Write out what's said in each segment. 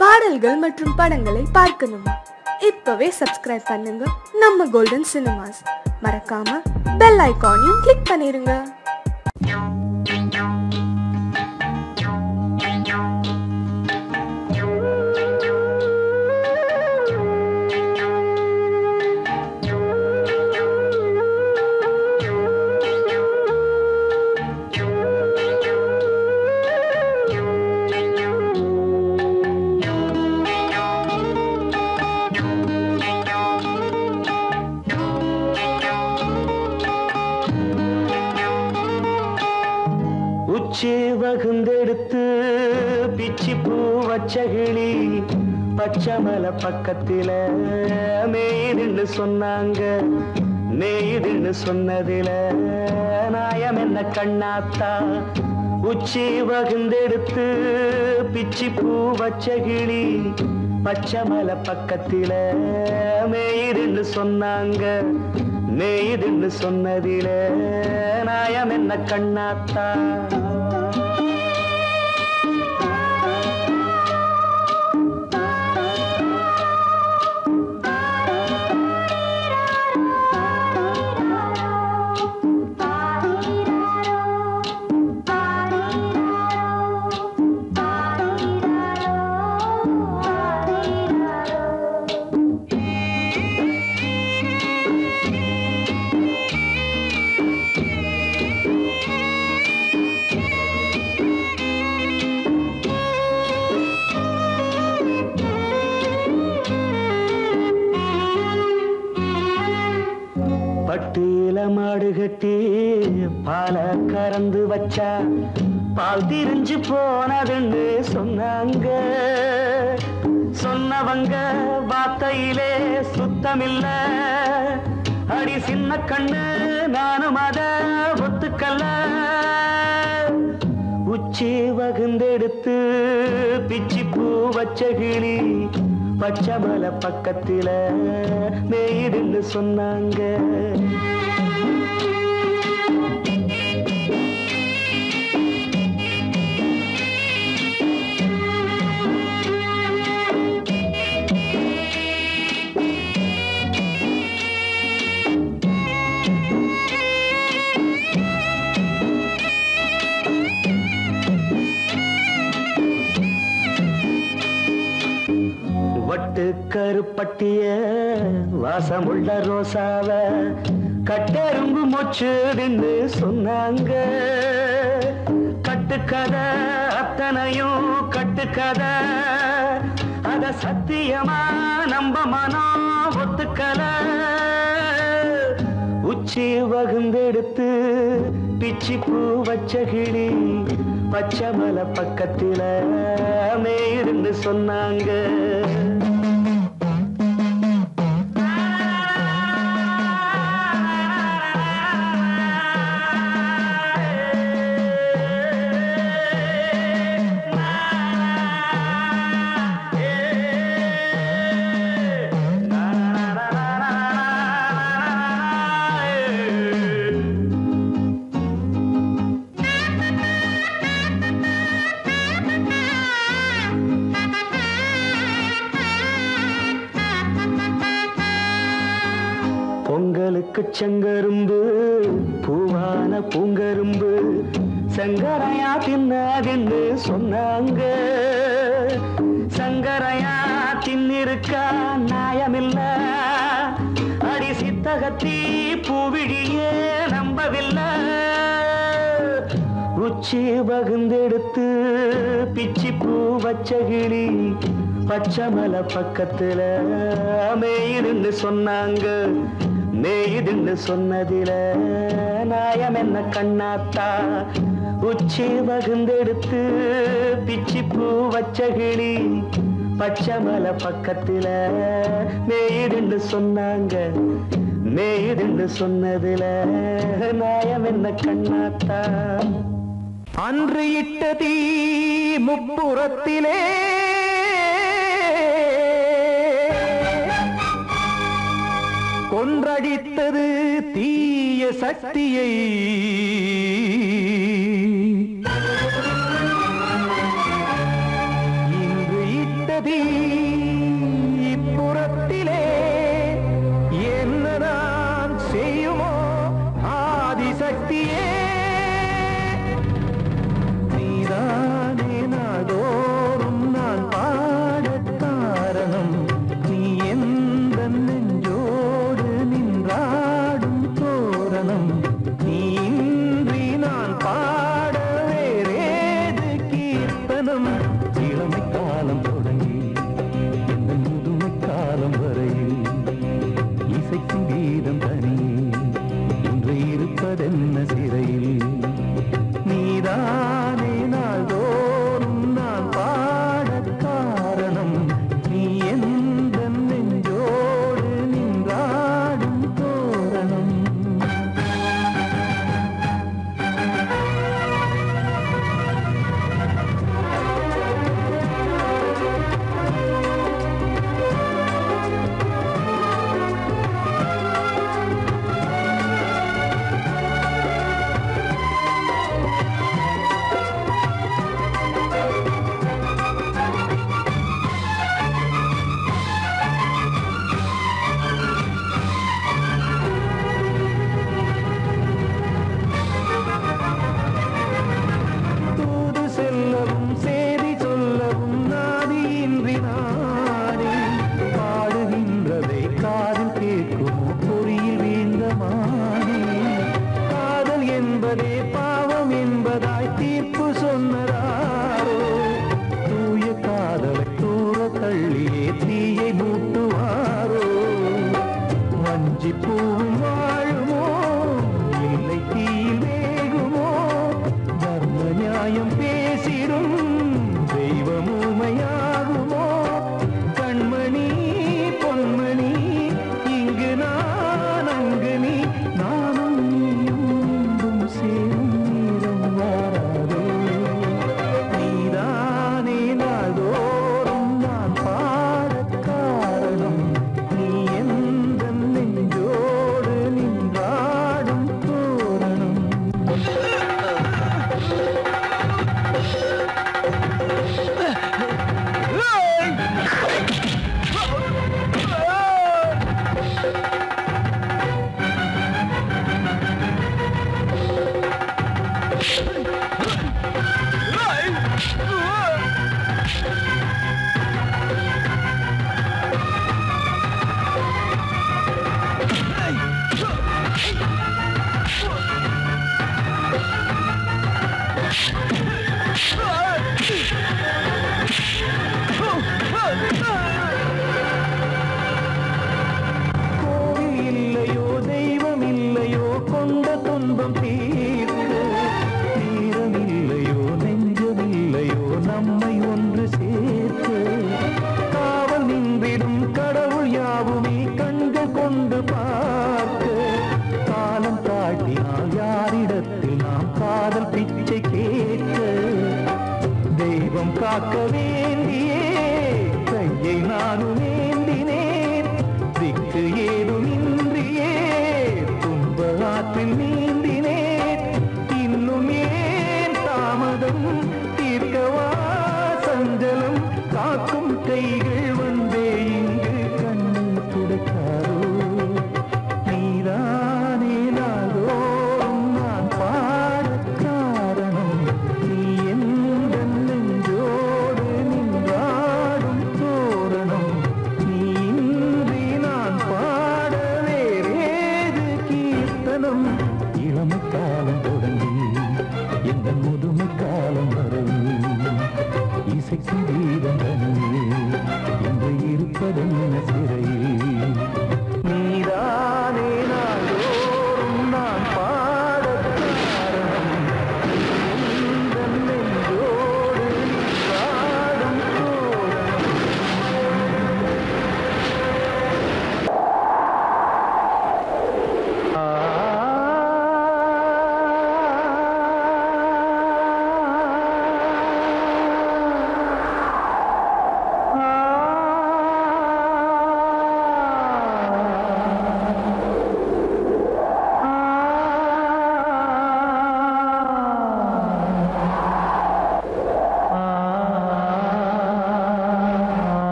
பாடல்கள் மற்றும் படங்களை பார்க்கணுமா? இப்பவே சப்ஸ்கிரைப் பண்ணுங்க நம்ம கோல்டன் சினிமாஸ். மறக்காம பெல் ஐகானையும் கிளிக் பண்ணிருங்க. பச்சகிளி பச்சமலை பக்கத்தில மேயிடுன்னு சொன்னாங்க. மேயிடுன்னு சொன்னதில நாயம் என்ன கண்ணாத்தா உச்சி வகுந்தெடுத்து பிச்சி பூ பச்சகிளி பச்சமலை பக்கத்தில மேயிடுன்னு சொன்னாங்க. மேயிடுன்னு சொன்னதில நாயம் என்ன கண்ணாத்தா மாடுகட்டி பால கறந்து வச்சா பால் திரிஞ்சு போனதுன்னு சொன்னாங்க. சொன்னவங்க வார்த்தையிலே சுத்தமில்ல. அடி சின்ன கண்ணு நானும் அத ஒத்துக்கல்ல. உச்சி வகுந்தெடுத்து பிச்சி பூ வச்சகிளி பச்சமலை பக்கத்தில மேயிடுன்னு சொன்னாங்க. கருப்பட்டிய வாசமுள்ள ரோசாவ கட்டெரும்பு மொச்சுடுன்னு சொன்னாங்க. கட்டுக்கதை அத்தனையும் கட்டுக்கதை அத சத்தியமா நம்ப மனம் ஒத்துக்கல. உச்சி வகுந்தெடுத்து பிச்சி பூ வச்சகிளி பச்சமலை பக்கத்தில மேயிடுன்னு சொன்னாங்க. செங்கரும்பு பூவான பூங்கரும்பு சங்கரையா தின்னாதுன்னு சொன்னாங்க. சங்கரையா தின்னிருக்க நியாயமில்ல. அடி சித்தகத்தி பூவிழியே நம்பவில்லை. உச்சி வகுந்தெடுத்து பிச்சி பூ வச்சகிளி பச்சமலை பக்கத்துல மேயிடுன்னு சொன்னாங்க. மேயிடுன்னு சொன்னதில நாயம் என்ன கண்ணாத்தா உச்சி வகுந்தெடுத்து பிச்சி பூ வச்சகிளி பச்சமலை பக்கத்தில மேயிடுன்னு சொன்னாங்க. மேயிடுன்னு சொன்னதில நாயம் என்ன கண்ணாத்தா. அன்று இட்ட தீ முப்புறத்திலே கொன்றடித்தது தீய சக்தியை. இன்று இட்ட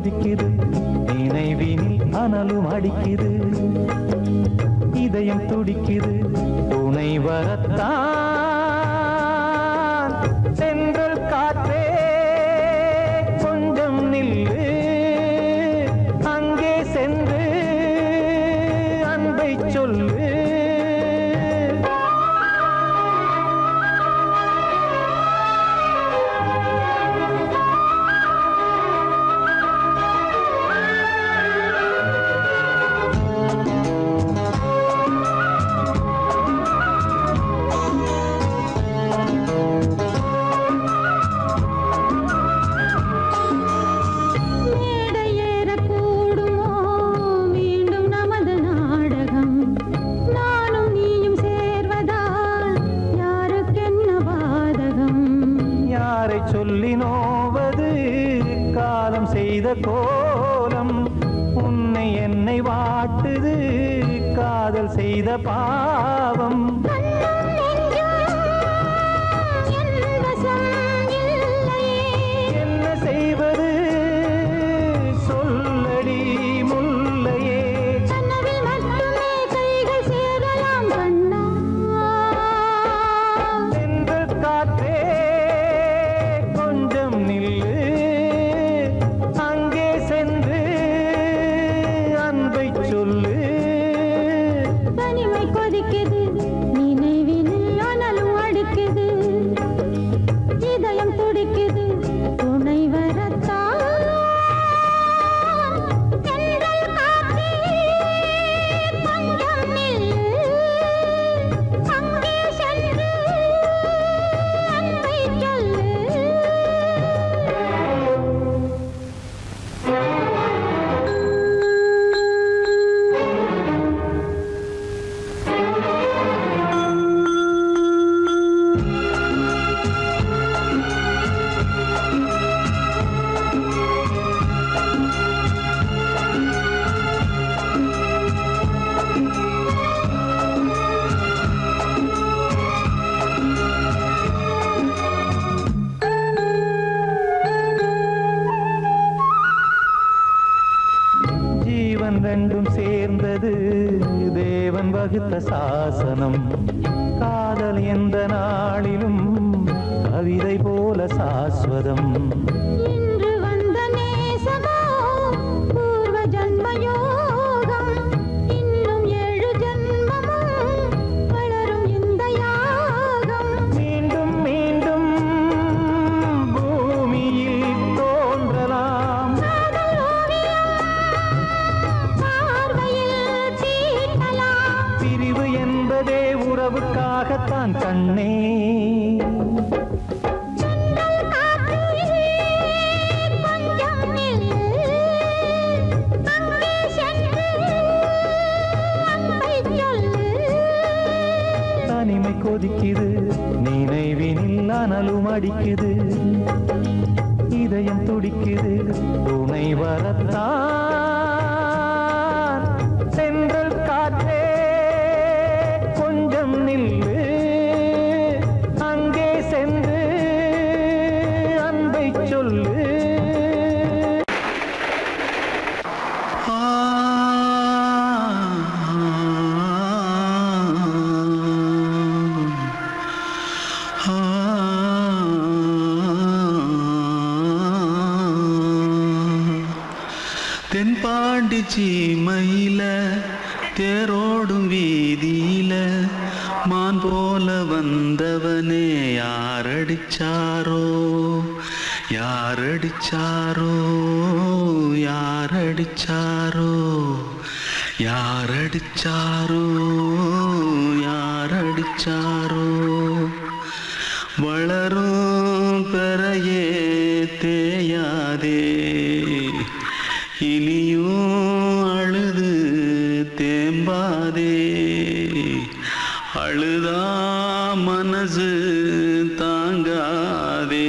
கொதிக்குது நினைவினி அனலும் அடிக்குது இதயம் துடிக்குது துணை வரத்தான் சென்றல் காற்றே கொஞ்சம் நில்லு அங்கே சென்று அன்பை சொல்லு கோலம் உன்னை என்னை வாட்டுது காதல் செய்த பாவம் என்ன செய்வது சொல்லடி முல்லையே சென்றல் காற்றே கொஞ்சம் நில்லு ரெண்டும் சேர்ந்தது தேவன் வகுத்த சாசனம் காதல் எந்த நாளிலும் கவிதை போல சாஸ்வதம் இன்று வந்த நேசமோ பூர்வ ஜன்ம யோகம் இன்னும் 7 ஜன்மமும் வளரும் இந்த யாகம் மீண்டும் மீண்டும் பூமியில் தோன்றலாம் உறவுக்காகத்தான் கண்ணே தனிமை கொதிக்குது நினைவினில் அனலும் அடிக்குது இதயம் துடிக்குது துணை வரத்தான் சென்றல் காற்றே கொஞ்சம் நில்லு அங்கே சென்று அன்பை சொல்லு தென்பாண்டி சீமையில தேரோடும் வீதியில மான் போல வந்தவனே யாரடிச்சாரோ யாரடிச்சாரோ யாரடிச்சாரோ யாரடிச்சாரோ யாரடிச்சாரோ வளரும் பெறையே தேயாதே இனியும் அழுது தேம்பாதே அழுதா மனசு தாங்காதே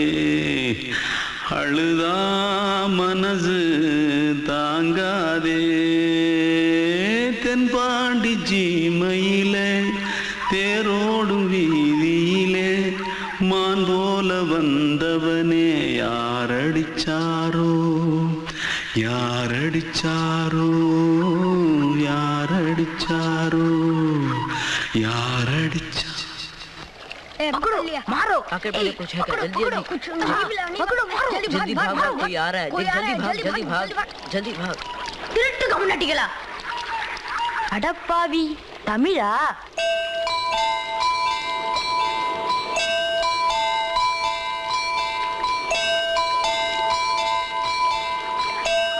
அழுதா மனசு தாங்காதே தென்பாண்டி ஜீமையிலே தேரோடும் வீதியிலே மான் போல வந்தவனே யாரடிச்சாரோ अडपावी तमिला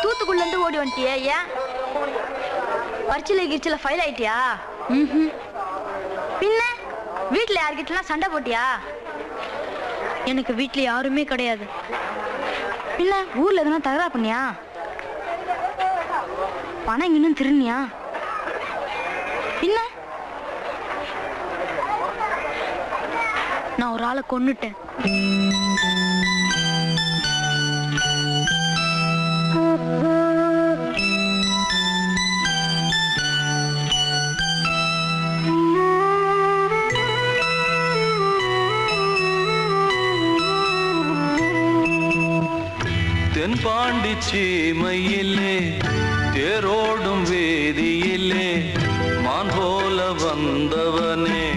तूतुकुल्ल ओडि वंटिया या पर्चिले गिर्चिले फैल आयिटिया पिन्ने वीट्ल यार्किट्टला संडे पोटिया एनक्कु वीट्ल यारुमे कडेयादु पिन्ने ऊर्ल एदना तगरा पन्निया पणम इन्नुम तिरुनिया पिन्ने ना ओरु आळै कोन्नुट्टेन तेन्पांडी सीमैयिले तेरोडुम वेदियिले मान पोल वंदवने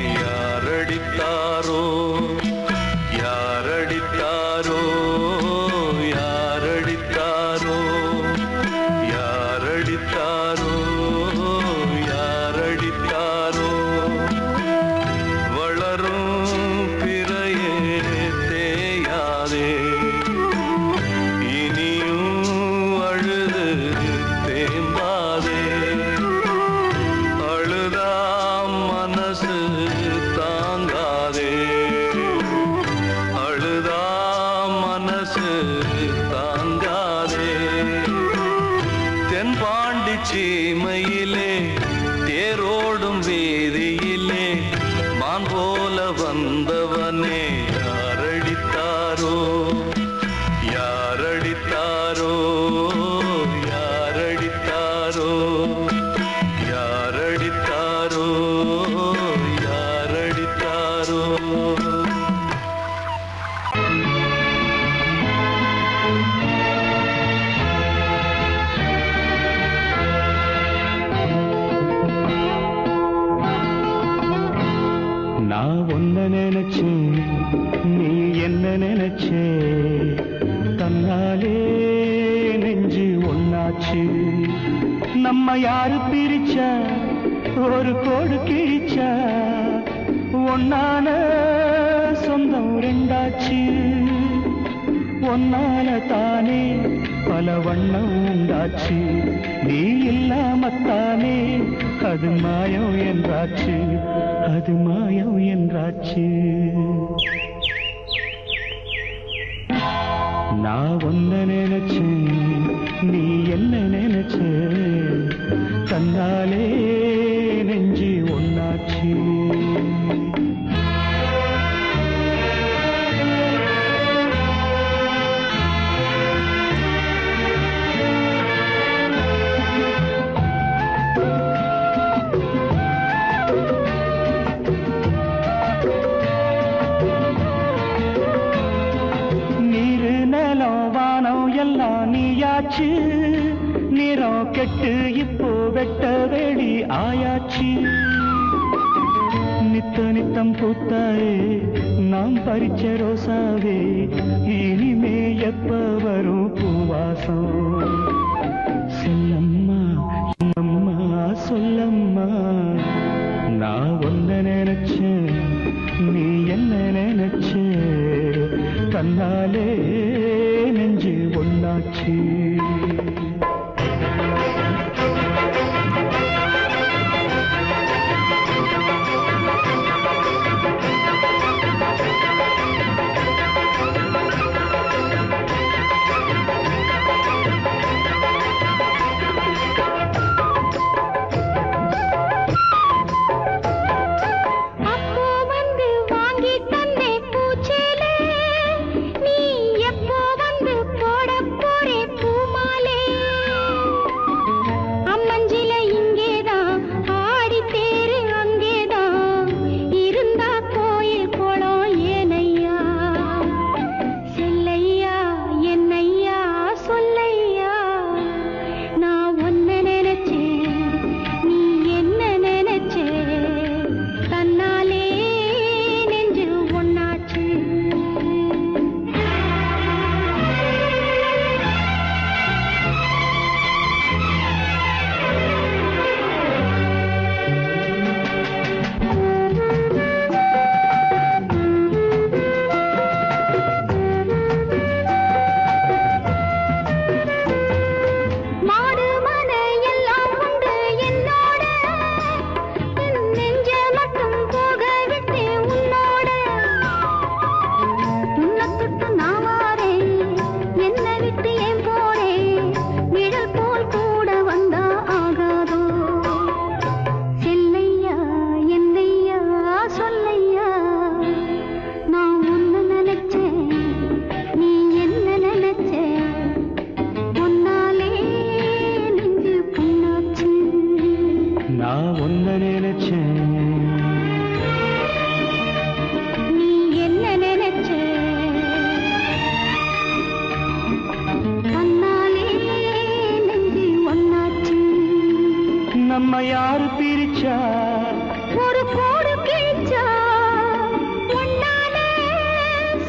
நம்மையார் பிரிச்சார் ஒரு போடு கிழிச்சார் ஒன்னாலே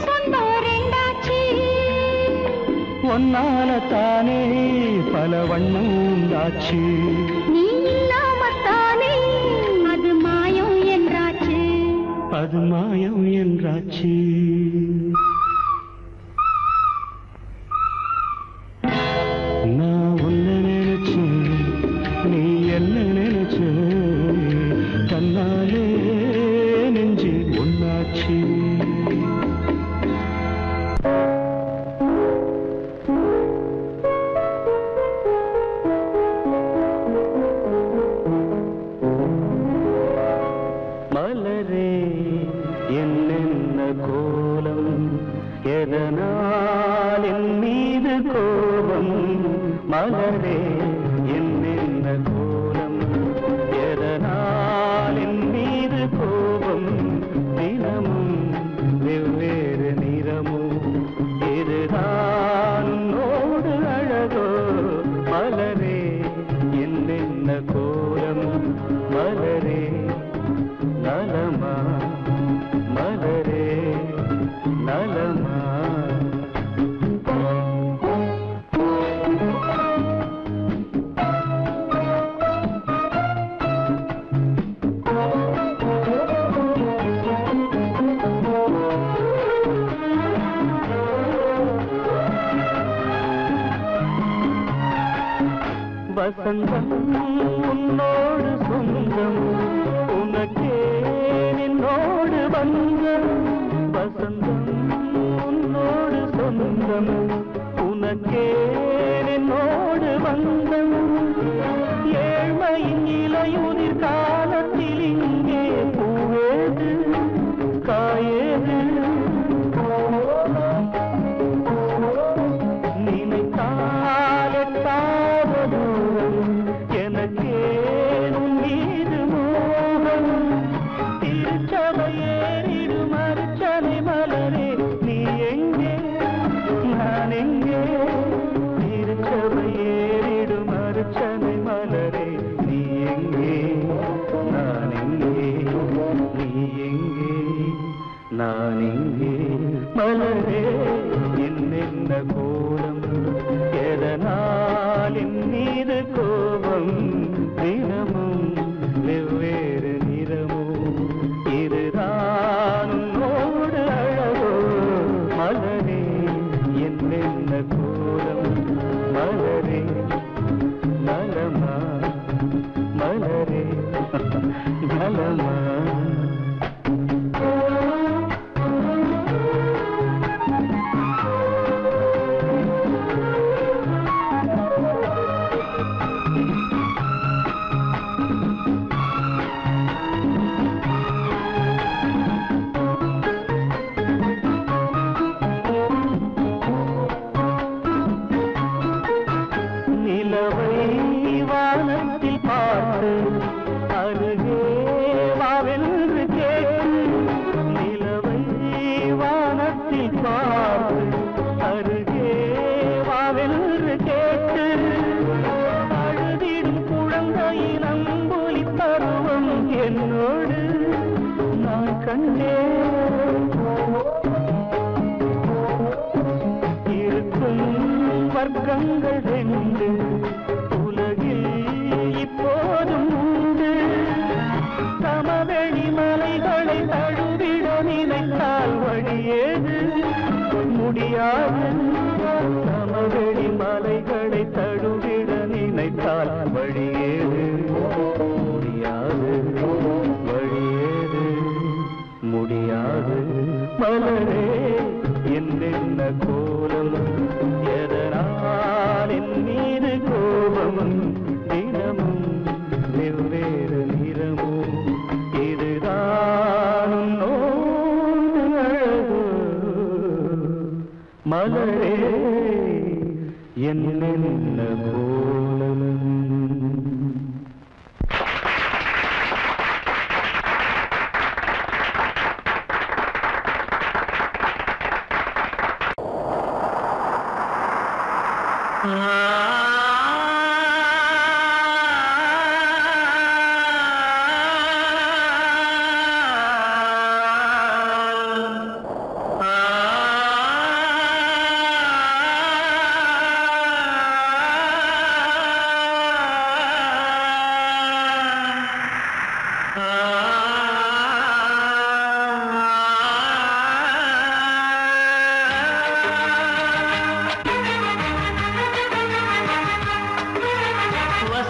சொந்தம் ரெண்டாச்சு ஒன்னால தானே பல வண்ணம் உண்டாச்சு நீ இல்லாமத்தானே அது மாயம் என்றாச்சு அது மாயம் என்றாச்சு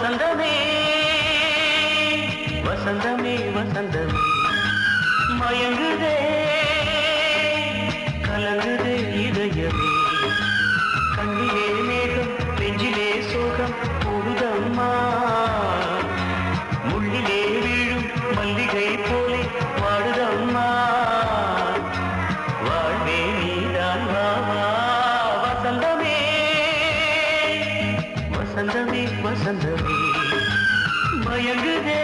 वसंतमे वसंतमे वसंतमे मयंगुदे कलंगुदे इदयमे कन्निले मेघम पेंजिले सोगम ओडुदम्मा मुल्लिले वीळुम मल्लिगै पोले वाडुदम्मा वाळवे नीदान वावा वसंतमे वसंतमे वसंतमे मयंगुदे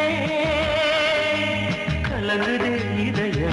कलंगुदे इदयमे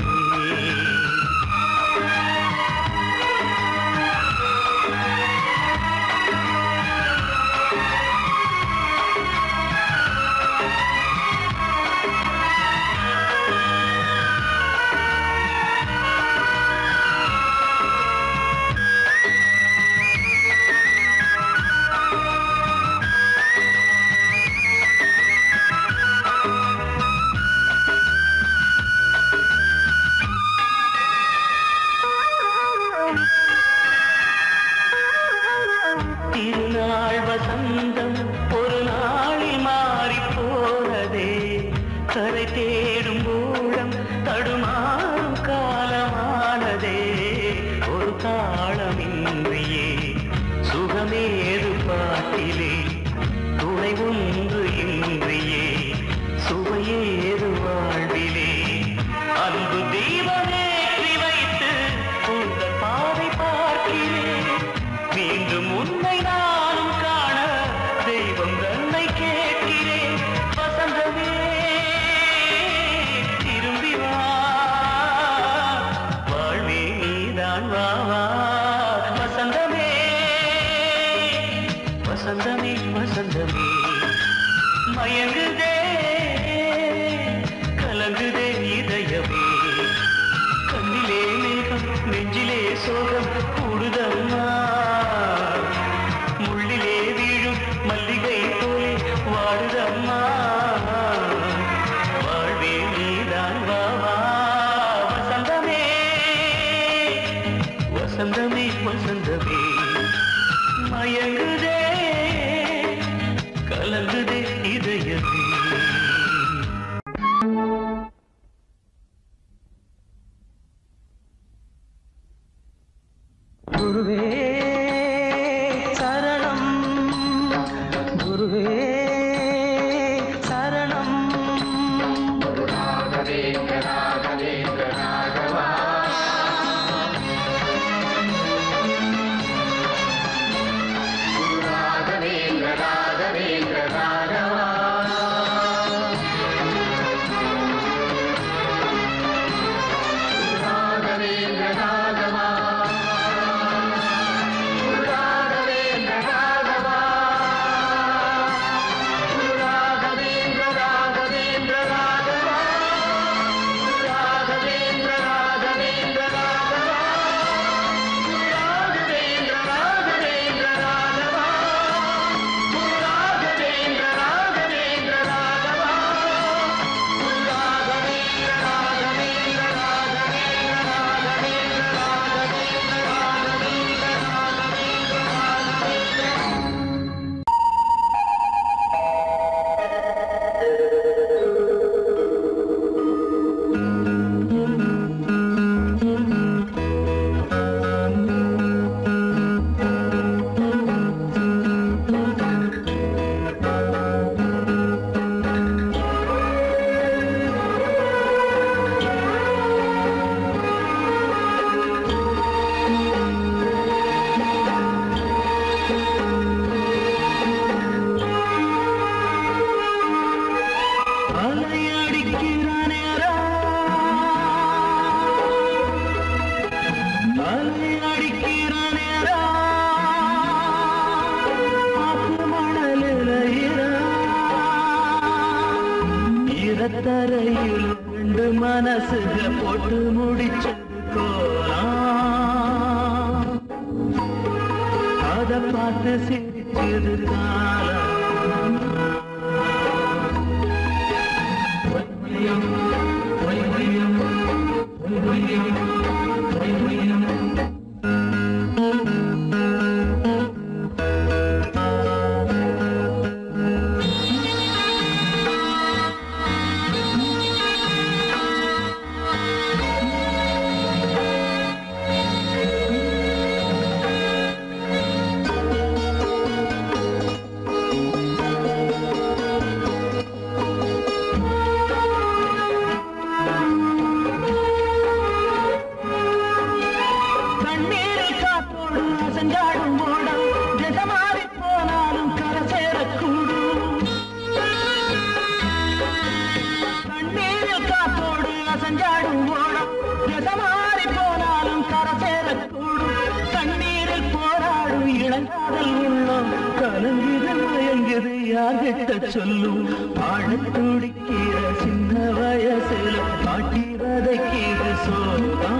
யார்கிட்ட சொல்லும் பாட துடிக்கிற சின்ன வயசுல பாட்டி வதைக்கிற சோதா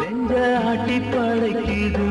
நெஞ்ச ஆட்டி படைக்குது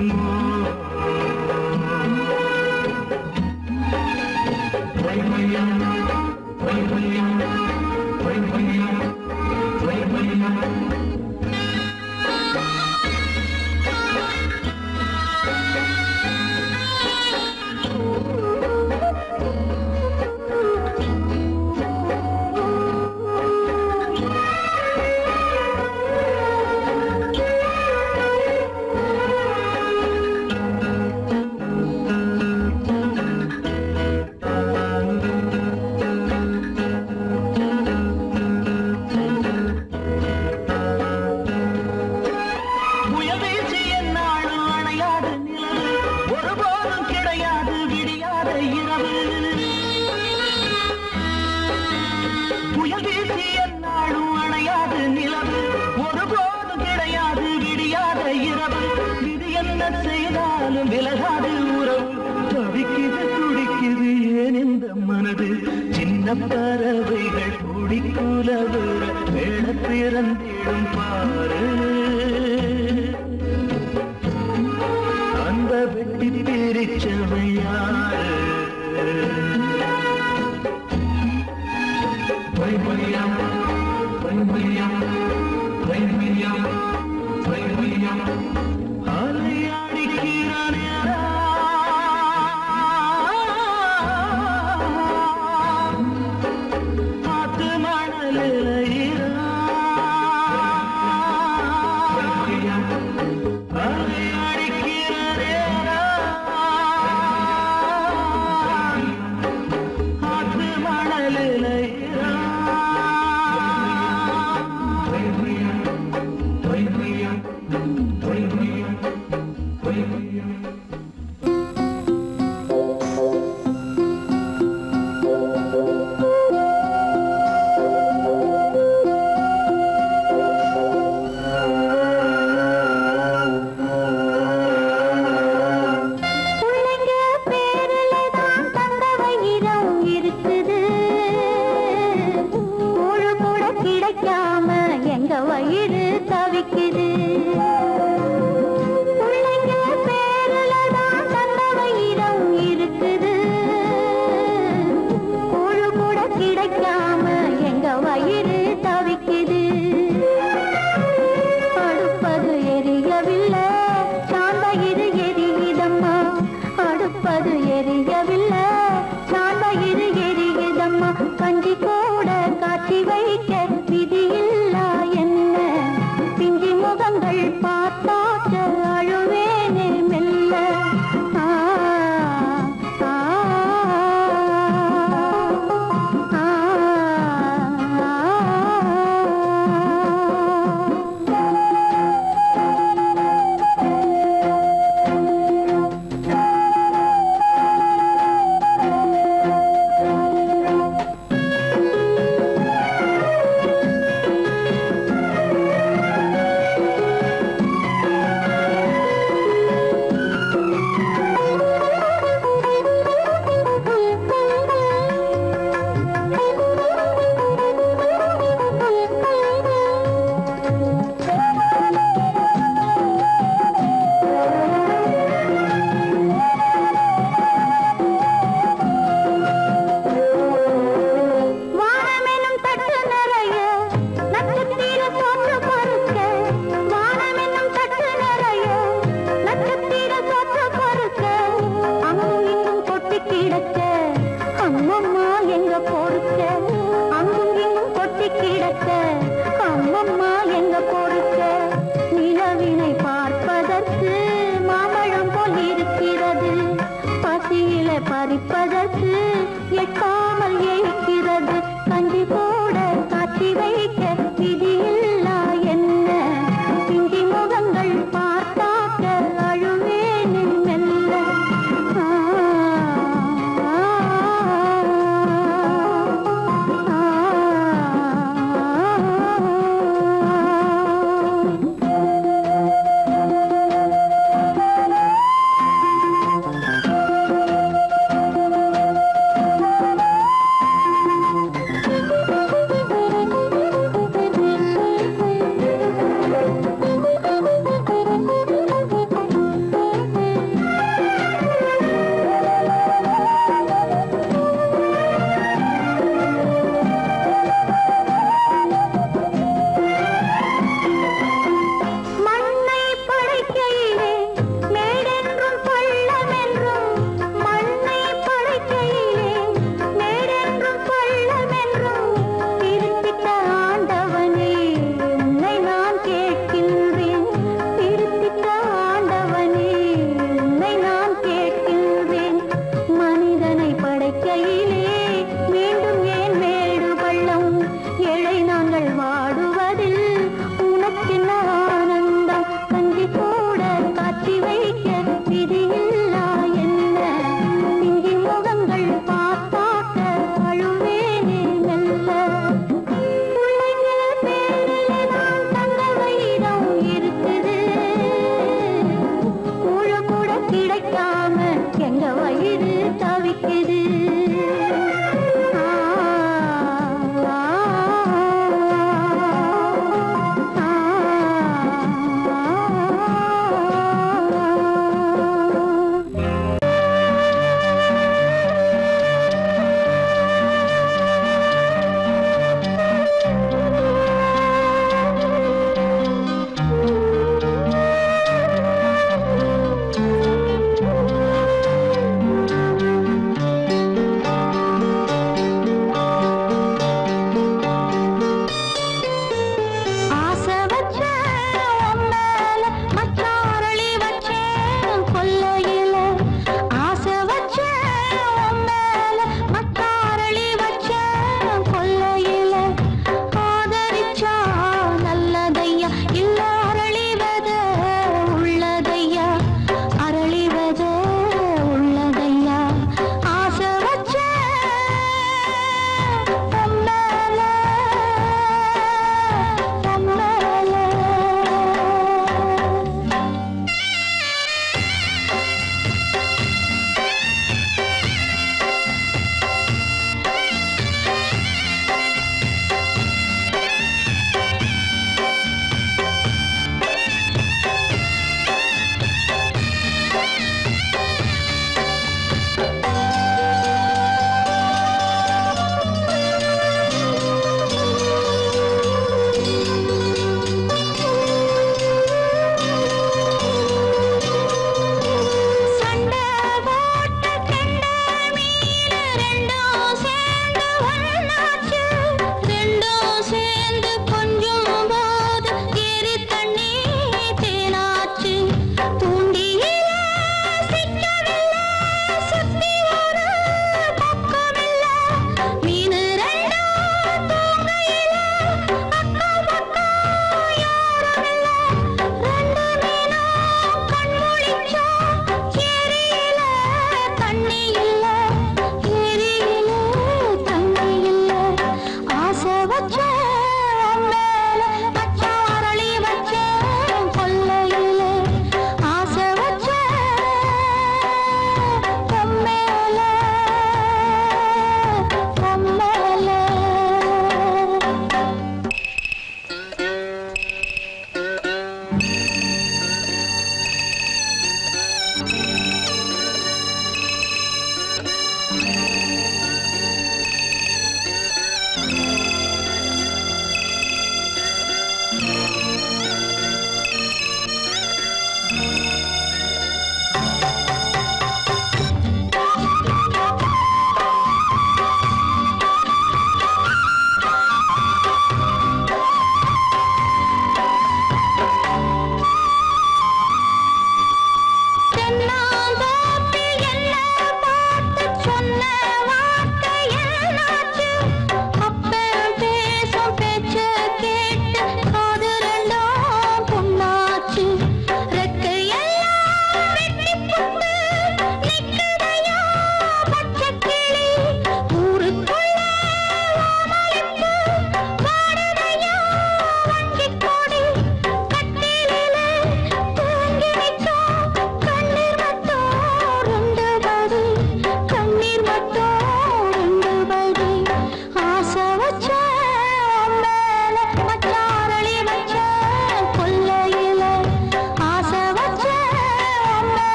They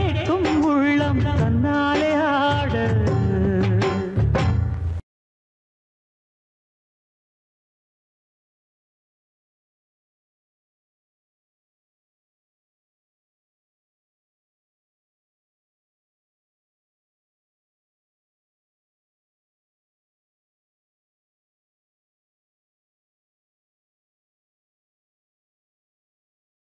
can't